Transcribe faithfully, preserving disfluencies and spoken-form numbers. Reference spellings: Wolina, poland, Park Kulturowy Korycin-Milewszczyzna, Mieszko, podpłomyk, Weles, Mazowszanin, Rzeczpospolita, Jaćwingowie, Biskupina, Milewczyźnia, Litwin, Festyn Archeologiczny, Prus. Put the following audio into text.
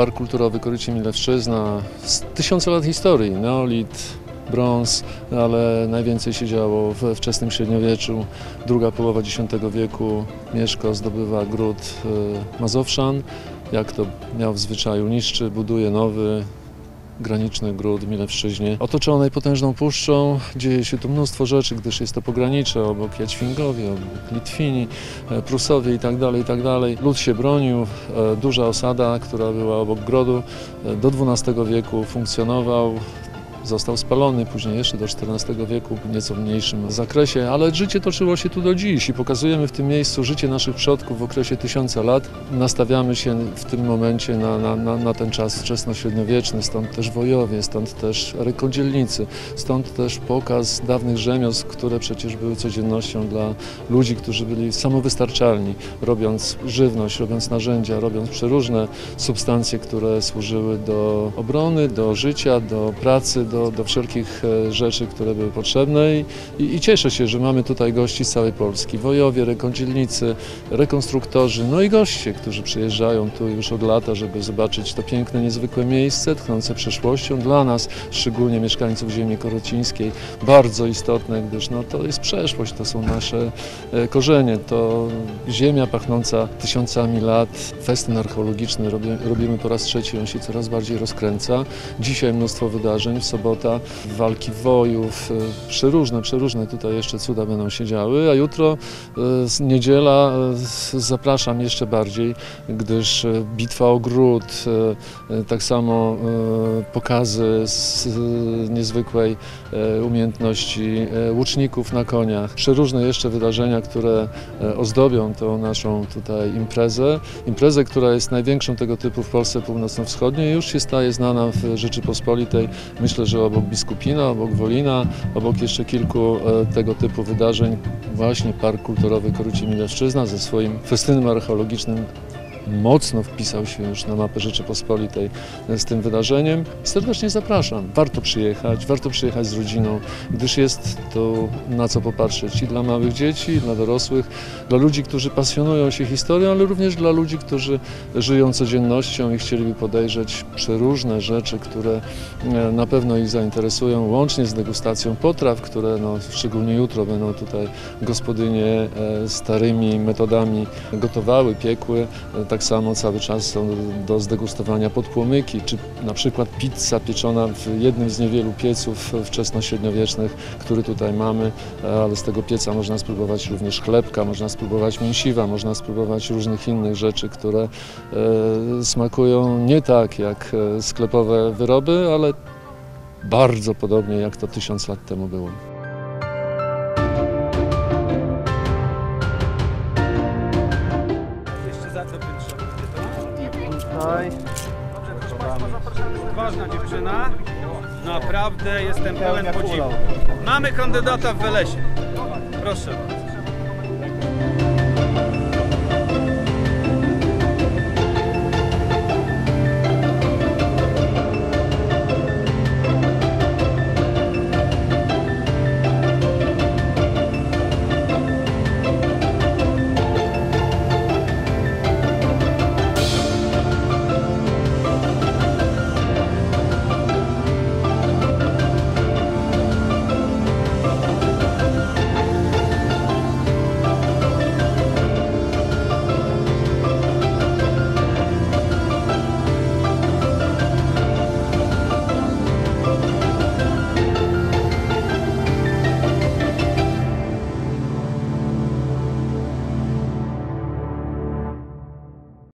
Park Kulturowy Korycin-Milewszczyzna z tysiąca lat historii, neolit, brąz, ale najwięcej się działo we wczesnym średniowieczu. Druga połowa dziesiątego wieku Mieszko zdobywa gród Mazowszan. Jak to miał w zwyczaju, niszczy, buduje nowy graniczny gród w Milewczyźnie. Otoczonej potężną puszczą dzieje się tu mnóstwo rzeczy, gdyż jest to pogranicze, obok Jaćwingowie, obok Litwini, Prusowie itd., itd. Lud się bronił, duża osada, która była obok grodu, do dwunastego wieku funkcjonował. Został spalony, później jeszcze do czternastego wieku w nieco mniejszym zakresie, ale życie toczyło się tu do dziś i pokazujemy w tym miejscu życie naszych przodków w okresie tysiąca lat. Nastawiamy się w tym momencie na, na, na, na ten czas wczesno-średniowieczny, stąd też wojowie, stąd też rękodzielnicy, stąd też pokaz dawnych rzemiosł, które przecież były codziennością dla ludzi, którzy byli samowystarczalni, robiąc żywność, robiąc narzędzia, robiąc przeróżne substancje, które służyły do obrony, do życia, do pracy, Do, do wszelkich rzeczy, które były potrzebne i, i cieszę się, że mamy tutaj gości z całej Polski. Wojowie, rękodzielnicy, rekonstruktorzy, no i goście, którzy przyjeżdżają tu już od lata, żeby zobaczyć to piękne, niezwykłe miejsce, tchnące przeszłością. Dla nas, szczególnie mieszkańców ziemi korocińskiej, bardzo istotne, gdyż no, to jest przeszłość, to są nasze korzenie. To ziemia pachnąca tysiącami lat. Festyn archeologiczny robi, robimy po raz trzeci, on się coraz bardziej rozkręca. Dzisiaj mnóstwo wydarzeń, sobota, walki wojów, przeróżne, przeróżne tutaj jeszcze cuda będą się działy, a jutro niedziela zapraszam jeszcze bardziej, gdyż bitwa o gród, tak samo pokazy z niezwykłej umiejętności łuczników na koniach, przeróżne jeszcze wydarzenia, które ozdobią tą naszą tutaj imprezę. Imprezę, która jest największą tego typu w Polsce północno-wschodniej, już się staje znana w Rzeczypospolitej. Myślę, że obok Biskupina, obok Wolina, obok jeszcze kilku tego typu wydarzeń właśnie Park Kulturowy Korycin-Milewszczyzna ze swoim festynem archeologicznym mocno wpisał się już na mapę Rzeczypospolitej z tym wydarzeniem. Serdecznie zapraszam. Warto przyjechać, warto przyjechać z rodziną, gdyż jest to na co popatrzeć i dla małych dzieci, i dla dorosłych, dla ludzi, którzy pasjonują się historią, ale również dla ludzi, którzy żyją codziennością i chcieliby podejrzeć przeróżne rzeczy, które na pewno ich zainteresują, łącznie z degustacją potraw, które no, szczególnie jutro będą tutaj gospodynie starymi metodami gotowały, piekły. Tak samo cały czas są do zdegustowania podpłomyki, czy na przykład pizza pieczona w jednym z niewielu pieców wczesnośredniowiecznych, który tutaj mamy, ale z tego pieca można spróbować również chlebka, można spróbować mięsiwa, można spróbować różnych innych rzeczy, które e, smakują nie tak jak sklepowe wyroby, ale bardzo podobnie jak to tysiąc lat temu było. Ważna dziewczyna, naprawdę jestem pełen podziwu. Mamy kandydata w Welesie. Proszę.